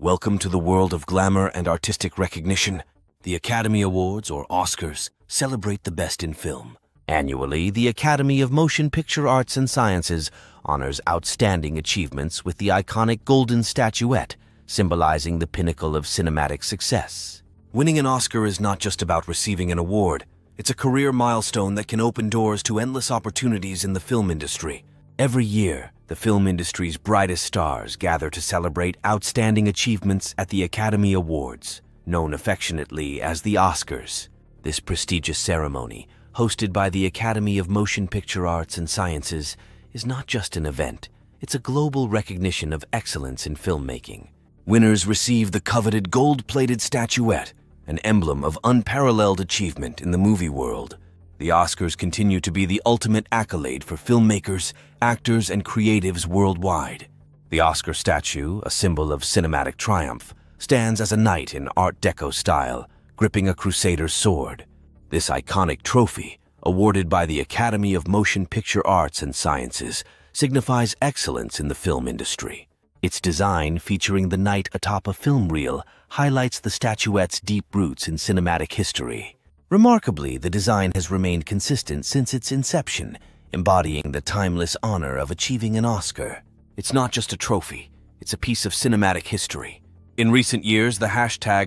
Welcome to the world of glamour and artistic recognition. The Academy Awards, or Oscars, celebrate the best in film. Annually, the Academy of Motion Picture Arts and Sciences honors outstanding achievements with the iconic golden statuette, symbolizing the pinnacle of cinematic success. Winning an Oscar is not just about receiving an award. It's a career milestone that can open doors to endless opportunities in the film industry. Every year, the film industry's brightest stars gather to celebrate outstanding achievements at the Academy Awards, known affectionately as the Oscars. This prestigious ceremony, hosted by the Academy of Motion Picture Arts and Sciences, is not just an event. It's a global recognition of excellence in filmmaking. Winners receive the coveted gold-plated statuette, an emblem of unparalleled achievement in the movie world. The Oscars continue to be the ultimate accolade for filmmakers, actors, and creatives worldwide. The Oscar statue, a symbol of cinematic triumph, stands as a knight in Art Deco style, gripping a crusader's sword. This iconic trophy, awarded by the Academy of Motion Picture Arts and Sciences, signifies excellence in the film industry. Its design, featuring the knight atop a film reel, highlights the statuette's deep roots in cinematic history. Remarkably, the design has remained consistent since its inception, embodying the timeless honor of achieving an Oscar. It's not just a trophy, it's a piece of cinematic history. In recent years, the hashtag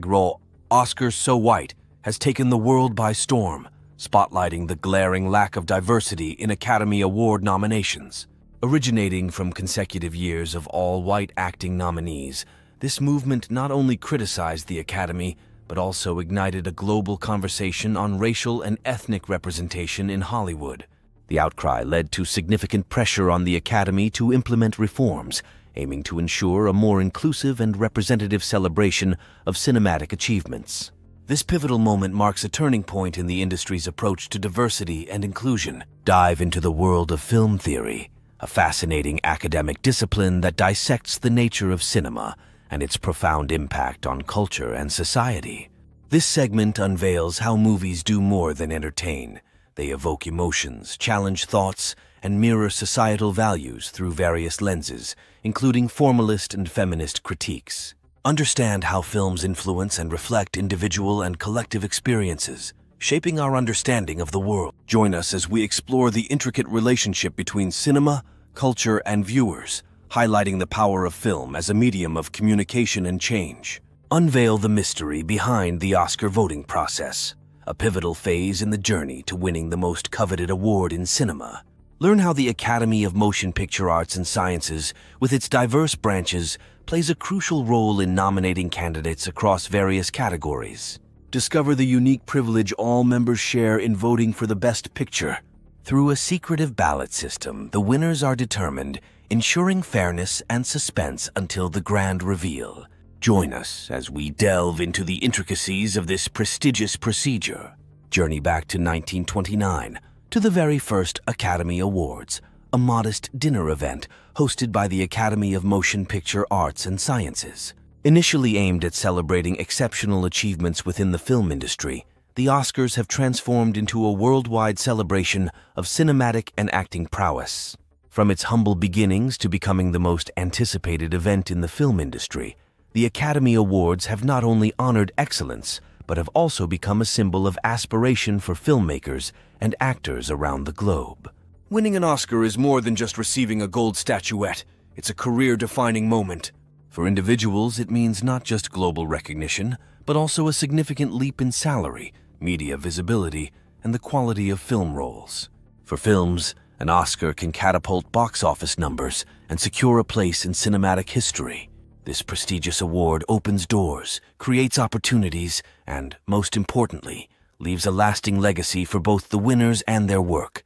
#OscarsSoWhite has taken the world by storm, spotlighting the glaring lack of diversity in Academy Award nominations. Originating from consecutive years of all-white acting nominees, this movement not only criticized the Academy, but also ignited a global conversation on racial and ethnic representation in Hollywood. The outcry led to significant pressure on the Academy to implement reforms, aiming to ensure a more inclusive and representative celebration of cinematic achievements. This pivotal moment marks a turning point in the industry's approach to diversity and inclusion. Dive into the world of film theory, a fascinating academic discipline that dissects the nature of cinema and its profound impact on culture and society. This segment unveils how movies do more than entertain. They evoke emotions, challenge thoughts, and mirror societal values through various lenses, including formalist and feminist critiques. Understand how films influence and reflect individual and collective experiences, shaping our understanding of the world. Join us as we explore the intricate relationship between cinema, culture, and viewers, highlighting the power of film as a medium of communication and change. Unveil the mystery behind the Oscar voting process, a pivotal phase in the journey to winning the most coveted award in cinema. Learn how the Academy of Motion Picture Arts and Sciences, with its diverse branches, plays a crucial role in nominating candidates across various categories. Discover the unique privilege all members share in voting for the best picture. Through a secretive ballot system, the winners are determined, ensuring fairness and suspense until the grand reveal. Join us as we delve into the intricacies of this prestigious procedure. Journey back to 1929, to the very first Academy Awards, a modest dinner event hosted by the Academy of Motion Picture Arts and Sciences. Initially aimed at celebrating exceptional achievements within the film industry, the Oscars have transformed into a worldwide celebration of cinematic and acting prowess. From its humble beginnings to becoming the most anticipated event in the film industry, the Academy Awards have not only honored excellence, but have also become a symbol of aspiration for filmmakers and actors around the globe. Winning an Oscar is more than just receiving a gold statuette. It's a career-defining moment. For individuals, it means not just global recognition, but also a significant leap in salary, media visibility, and the quality of film roles. For films, an Oscar can catapult box office numbers and secure a place in cinematic history. This prestigious award opens doors, creates opportunities, and, most importantly, leaves a lasting legacy for both the winners and their work.